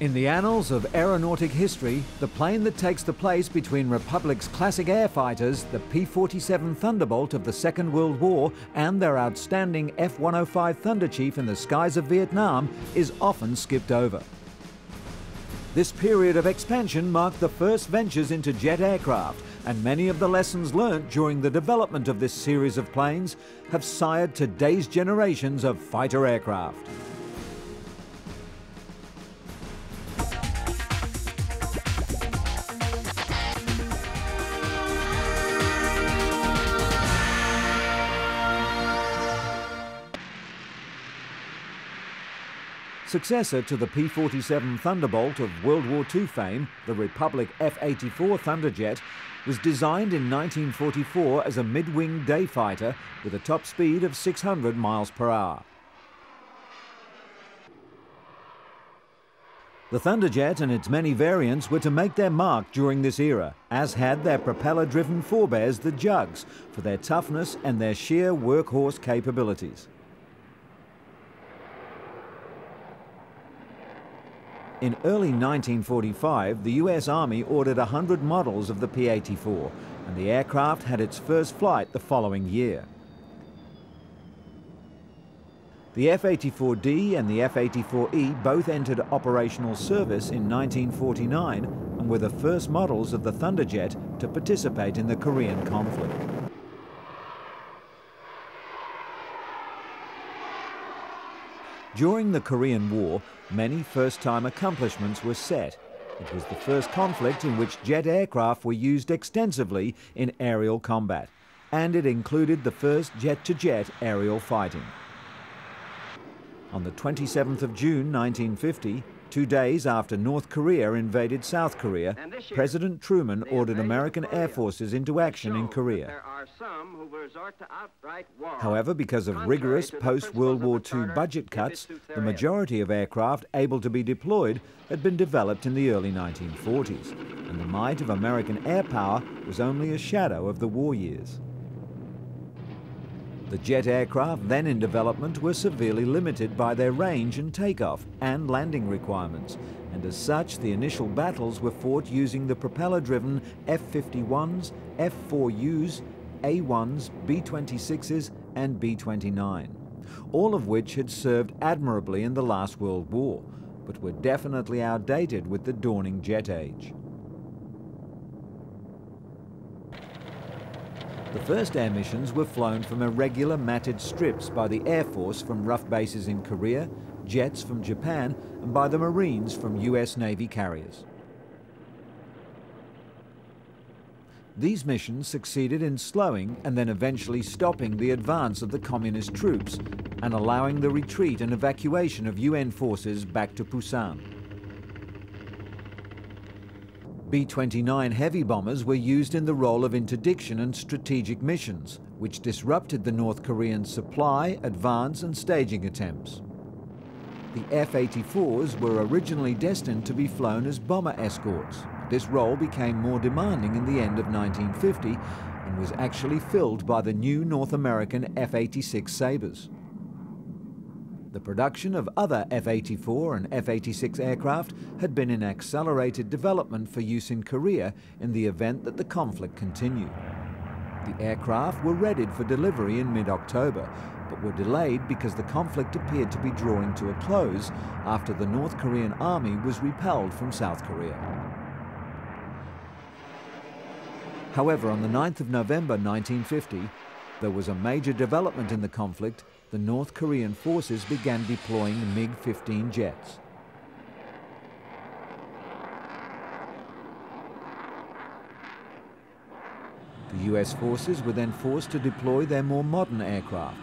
In the annals of aeronautic history, the plane that takes the place between Republic's classic air fighters, the P-47 Thunderbolt of the Second World War, and their outstanding F-105 Thunder Chief in the skies of Vietnam, is often skipped over. This period of expansion marked the first ventures into jet aircraft, and many of the lessons learnt during the development of this series of planes have sired today's generations of fighter aircraft. Successor to the P-47 Thunderbolt of World War II fame, the Republic F-84 Thunderjet, was designed in 1944 as a mid-wing day fighter with a top speed of 600 miles per hour. The Thunderjet and its many variants were to make their mark during this era, as had their propeller-driven forebears, the Jugs, for their toughness and their sheer workhorse capabilities. In early 1945, the US Army ordered 100 models of the P-84, and the aircraft had its first flight the following year. The F-84D and the F-84E both entered operational service in 1949 and were the first models of the Thunderjet to participate in the Korean conflict. During the Korean War, many first-time accomplishments were set. It was the first conflict in which jet aircraft were used extensively in aerial combat, and it included the first jet-to-jet aerial fighting. On the 27th of June 1950, 2 days after North Korea invaded South Korea, President Truman ordered American air forces into action in Korea. However, because of rigorous post-World War II budget cuts, the majority of aircraft able to be deployed had been developed in the early 1940s, and the might of American air power was only a shadow of the war years. The jet aircraft then in development were severely limited by their range and takeoff and landing requirements, and as such the initial battles were fought using the propeller-driven F-51s, F-4Us, A-1s, B-26s and B-29, all of which had served admirably in the last World War, but were definitely outdated with the dawning jet age. The first air missions were flown from irregular matted strips by the Air Force from rough bases in Korea, jets from Japan, and by the Marines from US Navy carriers. These missions succeeded in slowing and then eventually stopping the advance of the communist troops and allowing the retreat and evacuation of UN forces back to Busan. B-29 heavy bombers were used in the role of interdiction and strategic missions, which disrupted the North Korean supply, advance and staging attempts. The F-84s were originally destined to be flown as bomber escorts. This role became more demanding in the end of 1950 and was actually filled by the new North American F-86 Sabres. The production of other F-84 and F-86 aircraft had been in accelerated development for use in Korea in the event that the conflict continued. The aircraft were readied for delivery in mid-October, but were delayed because the conflict appeared to be drawing to a close after the North Korean army was repelled from South Korea. However, on the 9th of November 1950, there was a major development in the conflict. The North Korean forces began deploying MiG-15 jets. The US forces were then forced to deploy their more modern aircraft.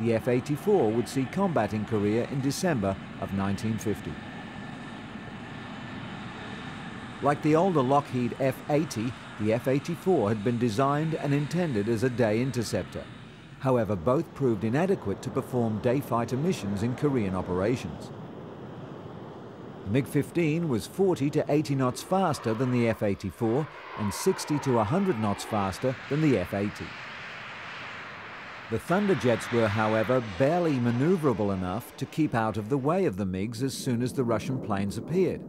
The F-84 would see combat in Korea in December of 1950. Like the older Lockheed F-80, the F-84 had been designed and intended as a day interceptor. However, both proved inadequate to perform day fighter missions in Korean operations. The MiG-15 was 40 to 80 knots faster than the F-84 and 60 to 100 knots faster than the F-80. The Thunderjets were, however, barely maneuverable enough to keep out of the way of the MiGs as soon as the Russian planes appeared.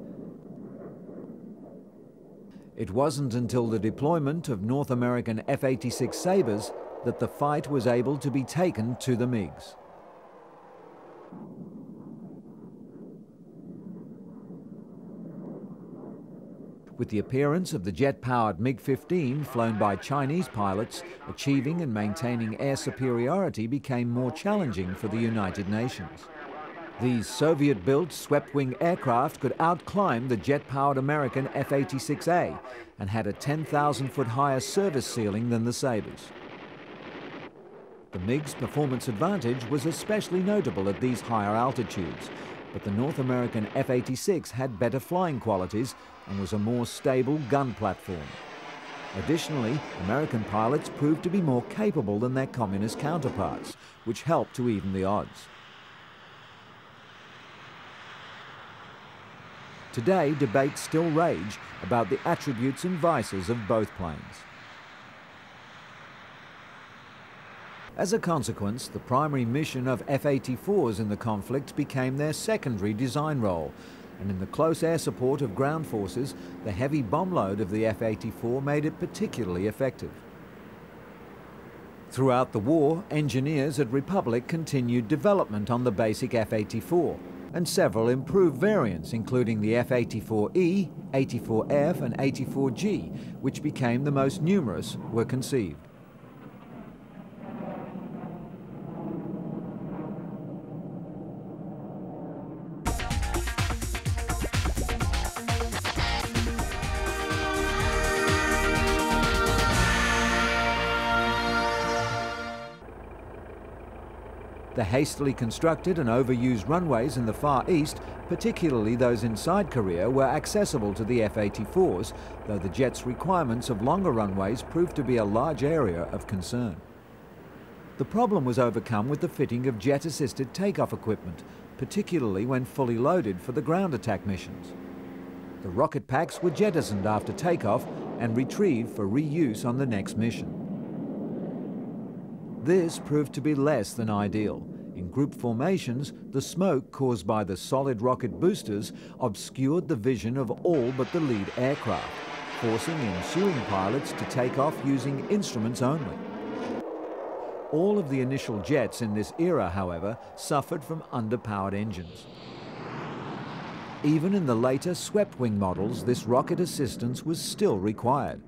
It wasn't until the deployment of North American F-86 Sabres that the fight was able to be taken to the MiGs. With the appearance of the jet-powered MiG-15 flown by Chinese pilots, achieving and maintaining air superiority became more challenging for the United Nations. These Soviet-built swept-wing aircraft could outclimb the jet-powered American F-86A and had a 10,000-foot higher service ceiling than the Sabres. The MiG's performance advantage was especially notable at these higher altitudes, but the North American F-86 had better flying qualities and was a more stable gun platform. Additionally, American pilots proved to be more capable than their communist counterparts, which helped to even the odds. Today, debates still rage about the attributes and vices of both planes. As a consequence, the primary mission of F-84s in the conflict became their secondary design role, and in the close air support of ground forces, the heavy bomb load of the F-84 made it particularly effective. Throughout the war, engineers at Republic continued development on the basic F-84, and several improved variants, including the F-84E, 84F and 84G, which became the most numerous, were conceived. The hastily constructed and overused runways in the Far East, particularly those inside Korea, were accessible to the F-84s, though the jet's requirements of longer runways proved to be a large area of concern. The problem was overcome with the fitting of jet-assisted takeoff equipment, particularly when fully loaded for the ground attack missions. The rocket packs were jettisoned after takeoff and retrieved for reuse on the next mission. This proved to be less than ideal. In group formations, the smoke caused by the solid rocket boosters obscured the vision of all but the lead aircraft, forcing ensuing pilots to take off using instruments only. All of the initial jets in this era, however, suffered from underpowered engines. Even in the later swept-wing models, this rocket assistance was still required.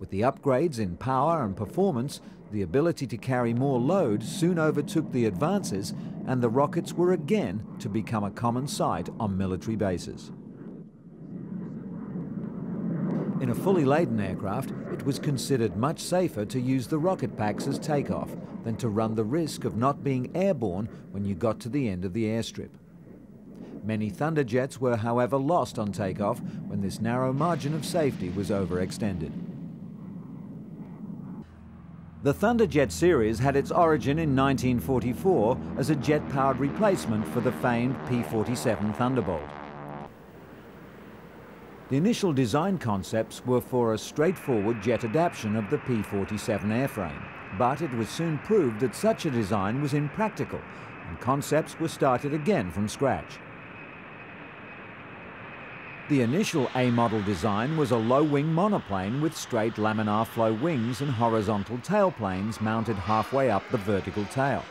With the upgrades in power and performance, the ability to carry more load soon overtook the advances, and the rockets were again to become a common sight on military bases. In a fully laden aircraft, it was considered much safer to use the rocket packs as takeoff than to run the risk of not being airborne when you got to the end of the airstrip. Many Thunderjets were, however, lost on takeoff when this narrow margin of safety was overextended. The Thunderjet series had its origin in 1944 as a jet-powered replacement for the famed P-47 Thunderbolt. The initial design concepts were for a straightforward jet adaptation of the P-47 airframe, but it was soon proved that such a design was impractical, and concepts were started again from scratch. The initial A-model design was a low-wing monoplane with straight laminar flow wings and horizontal tailplanes mounted halfway up the vertical tail.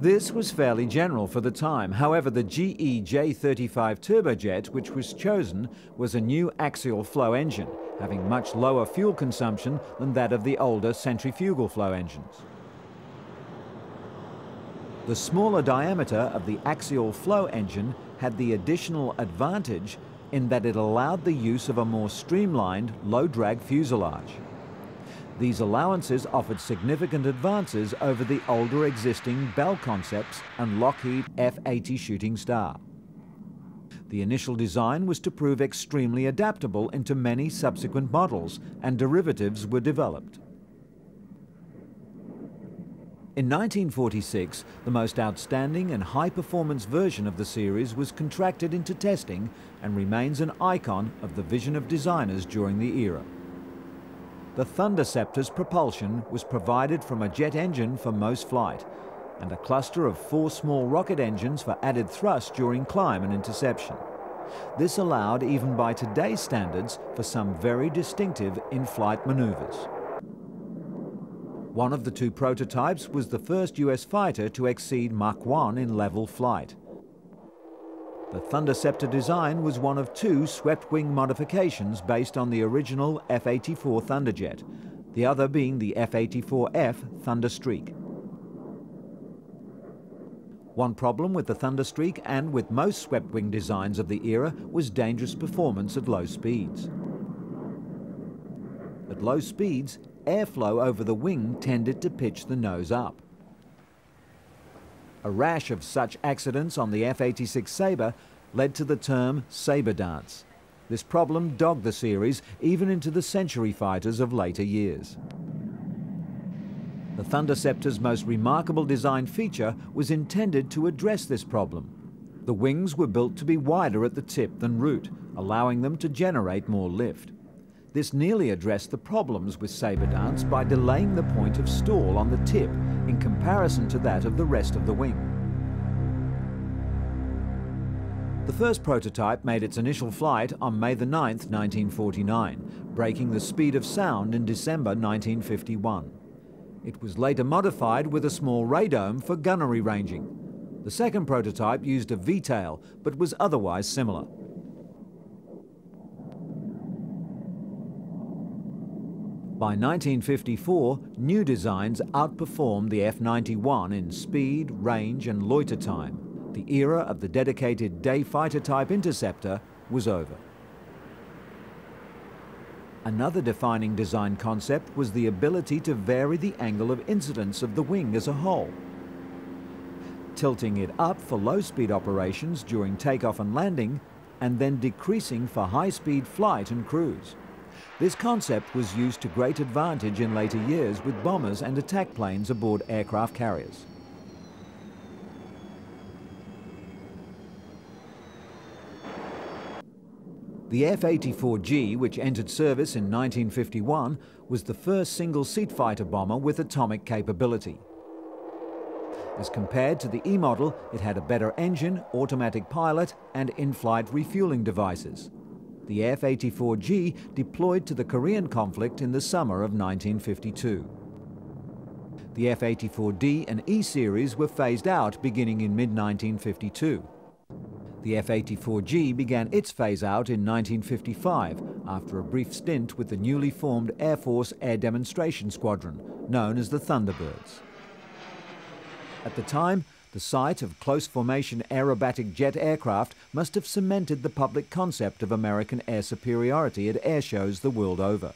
This was fairly general for the time. However, the GE J35 turbojet, which was chosen, was a new axial flow engine, having much lower fuel consumption than that of the older centrifugal flow engines. The smaller diameter of the axial flow engine had the additional advantage in that it allowed the use of a more streamlined, low-drag fuselage. These allowances offered significant advances over the older existing Bell Concepts and Lockheed F-80 Shooting Star. The initial design was to prove extremely adaptable into many subsequent models, and derivatives were developed. In 1946, the most outstanding and high-performance version of the series was contracted into testing and remains an icon of the vision of designers during the era. The Thunderceptor's propulsion was provided from a jet engine for most flight, and a cluster of 4 small rocket engines for added thrust during climb and interception. This allowed, even by today's standards, for some very distinctive in-flight maneuvers. One of the 2 prototypes was the first US fighter to exceed Mach 1 in level flight. The Thunderceptor design was one of 2 swept-wing modifications based on the original F-84 Thunderjet, the other being the F-84F Thunderstreak. One problem with the Thunderstreak and with most swept-wing designs of the era was dangerous performance at low speeds. At low speeds, airflow over the wing tended to pitch the nose up. A rash of such accidents on the F-86 Sabre led to the term Sabre Dance. This problem dogged the series even into the Century fighters of later years. The Thunderceptor's most remarkable design feature was intended to address this problem. The wings were built to be wider at the tip than root, allowing them to generate more lift. This nearly addressed the problems with Sabre Dance by delaying the point of stall on the tip in comparison to that of the rest of the wing. The first prototype made its initial flight on May 9, 1949, breaking the speed of sound in December 1951. It was later modified with a small radome for gunnery ranging. The second prototype used a V-tail, but was otherwise similar. By 1954, new designs outperformed the F-91 in speed, range and loiter time. The era of the dedicated day fighter-type interceptor was over. Another defining design concept was the ability to vary the angle of incidence of the wing as a whole. Tilting it up for low-speed operations during takeoff and landing, and then decreasing for high-speed flight and cruise. This concept was used to great advantage in later years with bombers and attack planes aboard aircraft carriers. The F-84G, which entered service in 1951, was the first single-seat fighter bomber with atomic capability. As compared to the E-model, it had a better engine, automatic pilot, and in-flight refueling devices. The F-84G deployed to the Korean conflict in the summer of 1952. The F-84D and E series were phased out beginning in mid-1952. The F-84G began its phase-out in 1955 after a brief stint with the newly formed Air Force Air Demonstration Squadron, known as the Thunderbirds. At the time, the sight of close-formation aerobatic jet aircraft must have cemented the public concept of American air superiority at air shows the world over.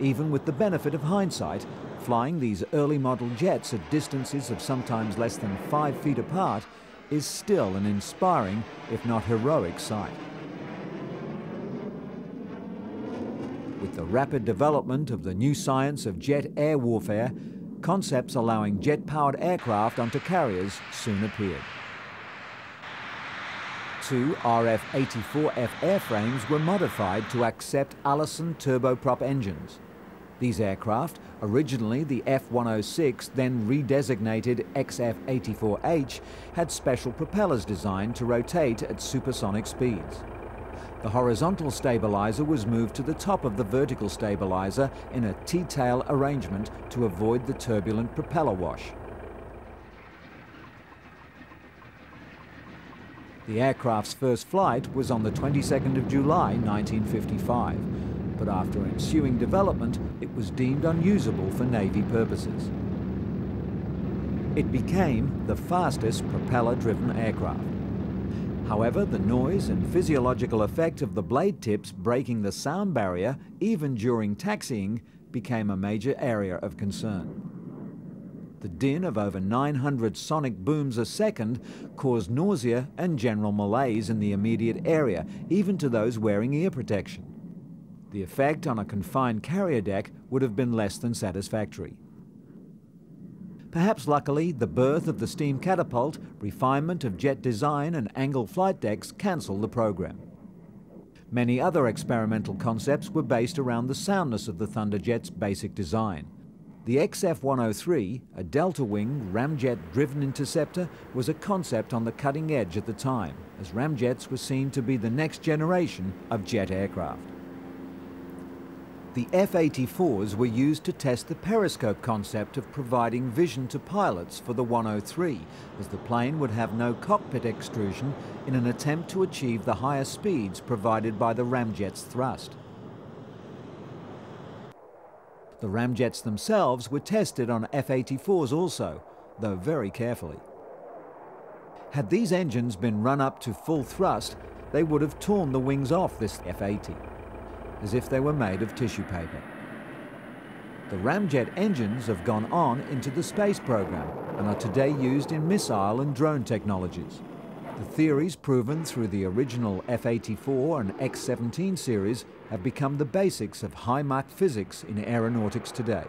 Even with the benefit of hindsight, flying these early-model jets at distances of sometimes less than 5 feet apart is still an inspiring, if not heroic, sight. With the rapid development of the new science of jet air warfare, concepts allowing jet-powered aircraft onto carriers soon appeared. 2 RF-84F airframes were modified to accept Allison turboprop engines. These aircraft, originally the F-106, then redesignated XF-84H, had special propellers designed to rotate at supersonic speeds. The horizontal stabilizer was moved to the top of the vertical stabilizer in a T-tail arrangement to avoid the turbulent propeller wash. The aircraft's first flight was on the 22nd of July 1955. But after ensuing development, it was deemed unusable for Navy purposes. It became the fastest propeller-driven aircraft. However, the noise and physiological effect of the blade tips breaking the sound barrier, even during taxiing, became a major area of concern. The din of over 900 sonic booms a second caused nausea and general malaise in the immediate area, even to those wearing ear protection. The effect on a confined carrier deck would have been less than satisfactory. Perhaps luckily, the birth of the steam catapult, refinement of jet design and angle flight decks cancelled the program. Many other experimental concepts were based around the soundness of the Thunderjet's basic design. The XF-103, a delta-wing ramjet-driven interceptor, was a concept on the cutting edge at the time, as ramjets were seen to be the next generation of jet aircraft. The F-84s were used to test the periscope concept of providing vision to pilots for the 103, as the plane would have no cockpit extrusion in an attempt to achieve the higher speeds provided by the ramjet's thrust. The ramjets themselves were tested on F-84s also, though very carefully. Had these engines been run up to full thrust, they would have torn the wings off this F-80. As if they were made of tissue paper. The ramjet engines have gone on into the space program and are today used in missile and drone technologies. The theories proven through the original F-84 and X-17 series have become the basics of high-Mach physics in aeronautics today.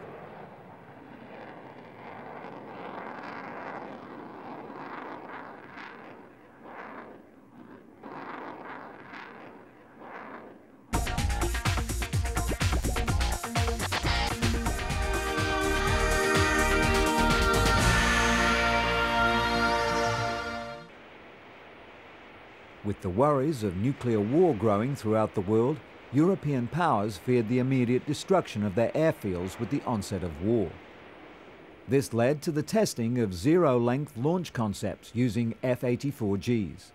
With the worries of nuclear war growing throughout the world, European powers feared the immediate destruction of their airfields with the onset of war. This led to the testing of zero-length launch concepts using F-84Gs.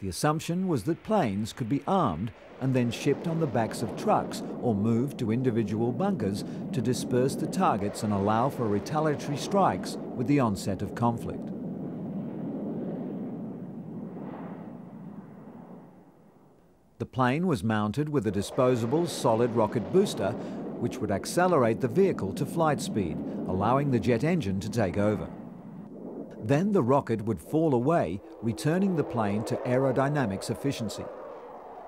The assumption was that planes could be armed and then shipped on the backs of trucks or moved to individual bunkers to disperse the targets and allow for retaliatory strikes with the onset of conflict. The plane was mounted with a disposable solid rocket booster, which would accelerate the vehicle to flight speed, allowing the jet engine to take over. Then the rocket would fall away, returning the plane to aerodynamics efficiency.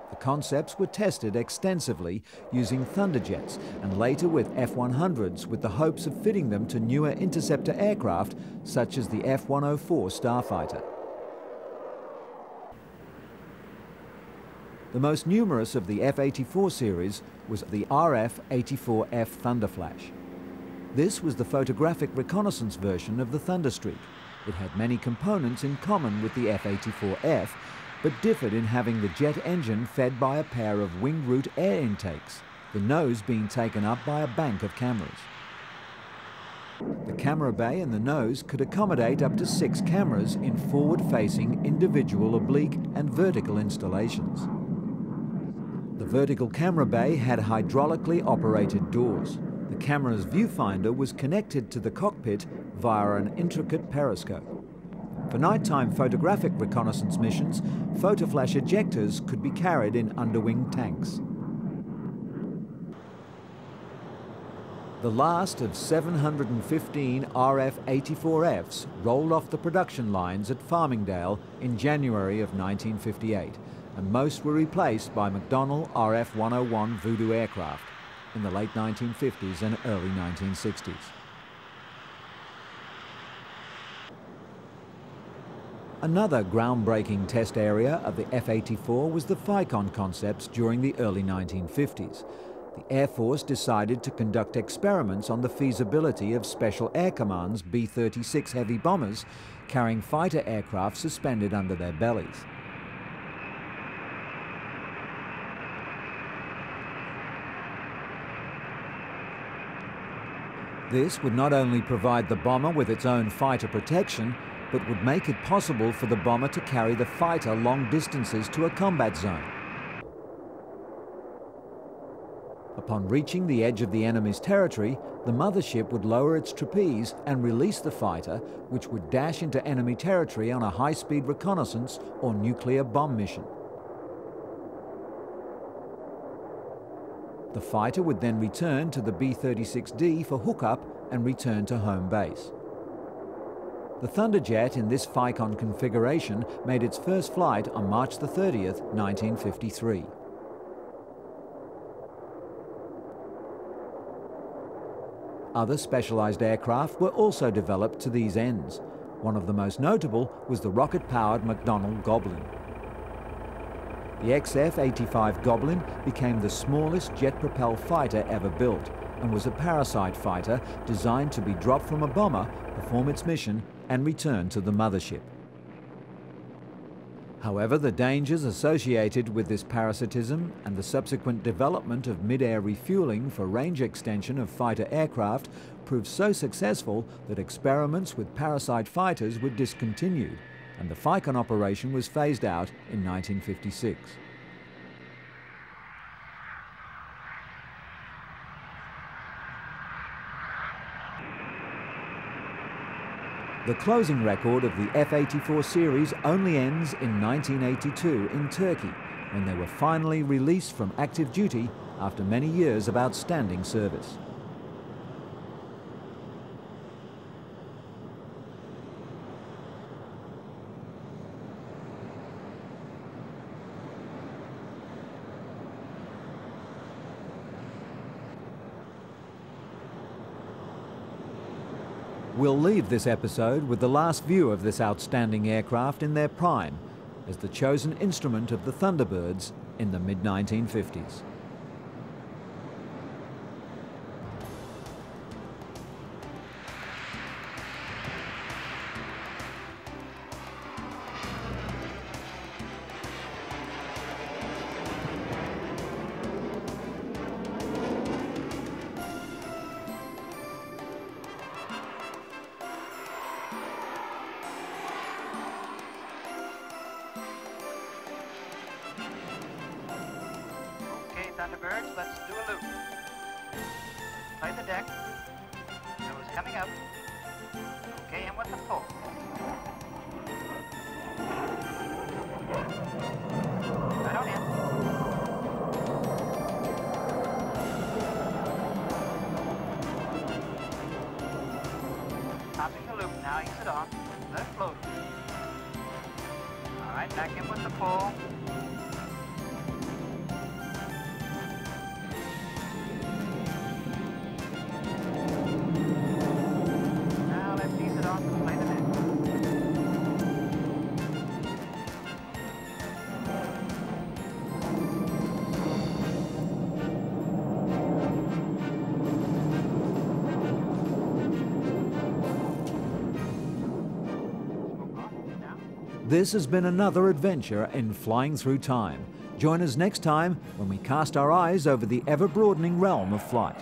The concepts were tested extensively using Thunderjets and later with F-100s with the hopes of fitting them to newer interceptor aircraft such as the F-104 Starfighter. The most numerous of the F-84 series was the RF-84F Thunderflash. This was the photographic reconnaissance version of the Thunderstreak. It had many components in common with the F-84F, but differed in having the jet engine fed by a pair of wing root air intakes, the nose being taken up by a bank of cameras. The camera bay and the nose could accommodate up to 6 cameras in forward-facing individual oblique and vertical installations. The vertical camera bay had hydraulically operated doors. The camera's viewfinder was connected to the cockpit via an intricate periscope. For nighttime photographic reconnaissance missions, photoflash ejectors could be carried in underwing tanks. The last of 715 RF-84Fs rolled off the production lines at Farmingdale in January of 1958. And most were replaced by McDonnell RF-101 Voodoo aircraft in the late 1950s and early 1960s. Another groundbreaking test area of the F-84 was the Ficon concepts during the early 1950s. The Air Force decided to conduct experiments on the feasibility of Special Air Command's B-36 heavy bombers carrying fighter aircraft suspended under their bellies. This would not only provide the bomber with its own fighter protection, but would make it possible for the bomber to carry the fighter long distances to a combat zone. Upon reaching the edge of the enemy's territory, the mothership would lower its trapeze and release the fighter, which would dash into enemy territory on a high-speed reconnaissance or nuclear bomb mission. The fighter would then return to the B-36D for hookup and return to home base. The Thunderjet in this Ficon configuration made its first flight on March 30th, 1953. Other specialized aircraft were also developed to these ends. One of the most notable was the rocket-powered McDonnell Goblin. The XF-85 Goblin became the smallest jet-propelled fighter ever built and was a parasite fighter designed to be dropped from a bomber, perform its mission and return to the mothership. However, the dangers associated with this parasitism and the subsequent development of mid-air refueling for range extension of fighter aircraft proved so successful that experiments with parasite fighters were discontinued, and the Ficon operation was phased out in 1956. The closing record of the F-84 series only ends in 1982 in Turkey, when they were finally released from active duty after many years of outstanding service. We'll leave this episode with the last view of this outstanding aircraft in their prime as the chosen instrument of the Thunderbirds in the mid-1950s. Thunderbirds, let's do a loop. Play the deck. Nose coming up. Okay, and with the pull. Right on in. Popping the loop now, exit off. Let it float. Alright, back in with the pull. This has been another adventure in flying through time. Join us next time when we cast our eyes over the ever-broadening realm of flight.